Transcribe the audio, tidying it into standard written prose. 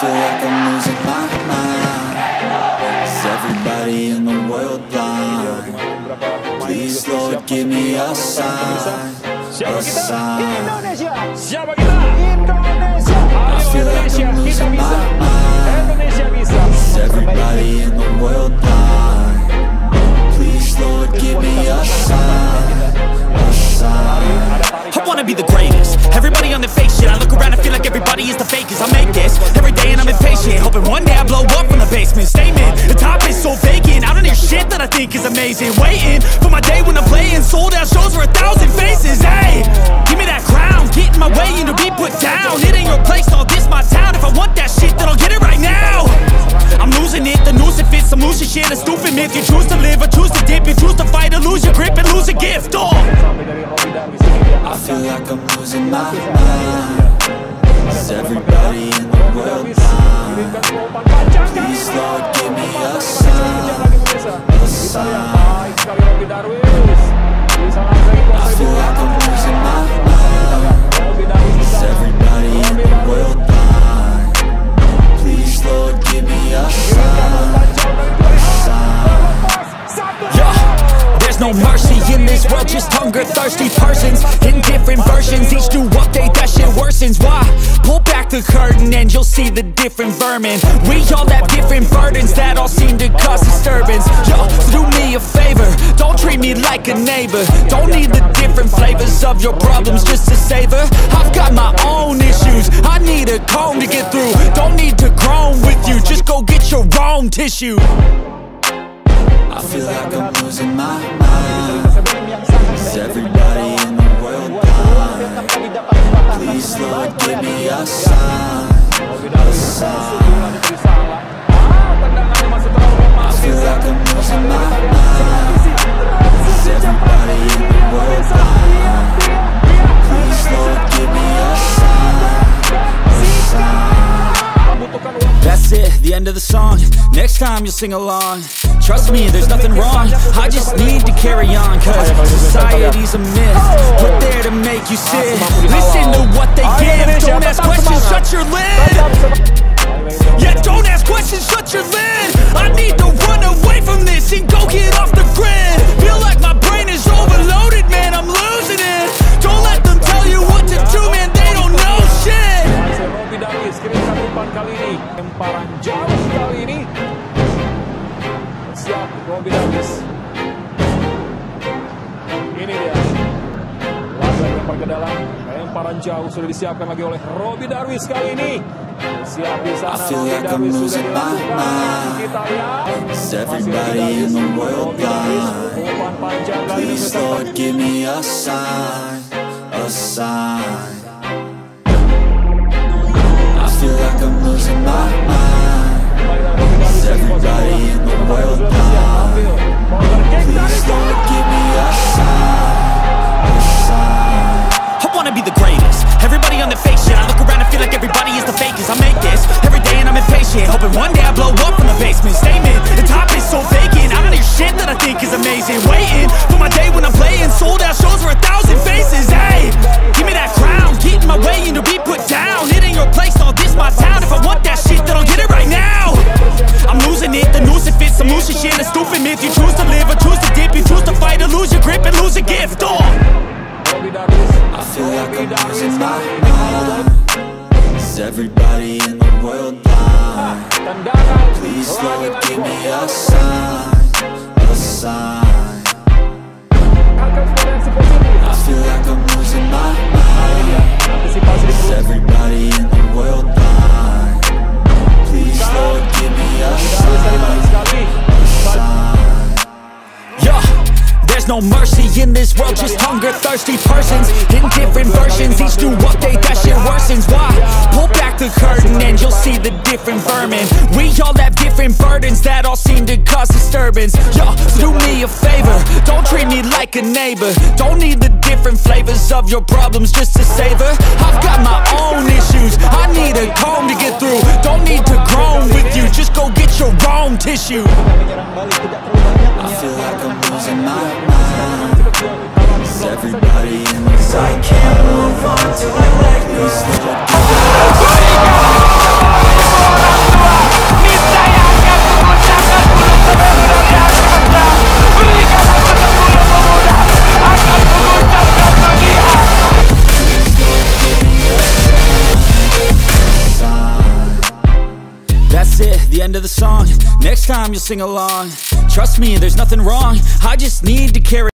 feel like I'm losing my mind. Is everybody in the world blind? Please, Lord, give me a sign, a sign. I feel like I'm losing my mind. Is everybody in the world blind? Please, Lord, give me a sign, a sign. I wanna be the greatest. Everybody on the fake shit. I look around and feel like everybody is the fakest. I make this every day and I'm impatient, hoping one day I blow up from the basement. Statement, the top is so vacant. I don't hear shit that I think is amazing. Waiting for my day when I'm playing sold out shows for 1,000 faces. Hey, give me that crown, get in my way and to be put down. It ain't your place, all this my town. If I want that shit, then I'll get it right now. I'm losing it, the noose it fits some loose shit. A stupid myth, you choose to live or choose to dip. You choose to fight or lose your grip and lose a gift. Oh, I feel like I'm losing my mind. Is everybody in the world blind? Please, Lord, give me a sign, a sign. I feel like I'm losing my mind. Is everybody in the world blind? Please, Lord, give me a sign, a sign. Yeah, there's no mercy in this world, just hunger-thirsty persons in different versions. Each new update, that shit worsens. Why? Pull back the curtain and you'll see the different vermin. We all have different burdens that all seem to cause disturbance. Yo, so do me a favor, don't treat me like a neighbor. Don't need the different flavors of your problems just to savor. I've got my own issues, I need a comb to get through. Don't need to groan with you, just go get your own tissue. I feel like I'm losing my mind. Is everybody in the world blind? Please, Lord, give me a sign, a sign. I feel like I'm losing my mind. Is everybody in the world blind? Please, Lord, give me a sign, a sign. That's it, the end of the song. Next time you'll sing along. Trust me, there's nothing wrong. I just need to carry on, cause society's a myth put there to make you sit. Listen to what they give. Don't ask questions, shut your lid. Yeah, don't ask questions, shut your lid. I need to run away from this and go get off the grid. Feel like my brain is overloaded, man, I'm losing it. Don't let them tell you what to do, man, they don't know shit. Robby Davis. Ini dia laga lempar ke dalam, lemparan jauh sudah disiapkan lagi oleh Robby Darwish kali ini. Siap di sana Robby Darwish sudah dilakukan. Kita lihat everybody in the world blind. Please Lord give me a sign, a sign. I feel like I'm losing my mind. Is everybody in the world blind? Please Lord give me a sign, a sign. I wanna be the greatest. Everybody on the fake shit. I look around and feel like everybody is the fakest. I make this every day and I'm impatient, hoping one day I blow up from the basement. Statement, the top is so vacant. I don't hear shit that I think is amazing. Waiting for my day when I'm playing sold out shows for 1,000 faces. Hey, give me that crown, get in my way and to be put down. It ain't your place, all this my town. If I want that shit, then I'll get it right now. I'm losing it, the noose it fits some loose shit. A stupid myth, you choose to live or choose to dip. You choose to fight or lose your grip and lose a gift. Oh, I feel like I'm losing my mind. Is everybody in the world blind? Please Lord give me a sign, a sign. I feel like I'm losing my mind. Is everybody in the world blind? Please Lord give me a sign, a sign. Yeah. There's no mercy in this world, just hunger-thirsty persons in different versions. Each new update, that shit worsens. Why? Pull back the curtain and you'll see the different vermin. We all have different burdens that all seem to cause disturbance. Yo, do me a favor, don't treat me like a neighbor. Don't need the different flavors of your problems just to savor. I've got my own issues, I need a comb to get through. Don't need to groan with you, just go get your own tissue. I feel like I'm losing my mind. Is everybody in this? I can't move on till I like this. That's it, the end of the song. Next time you'll sing along. Trust me, there's nothing wrong. I just need to carry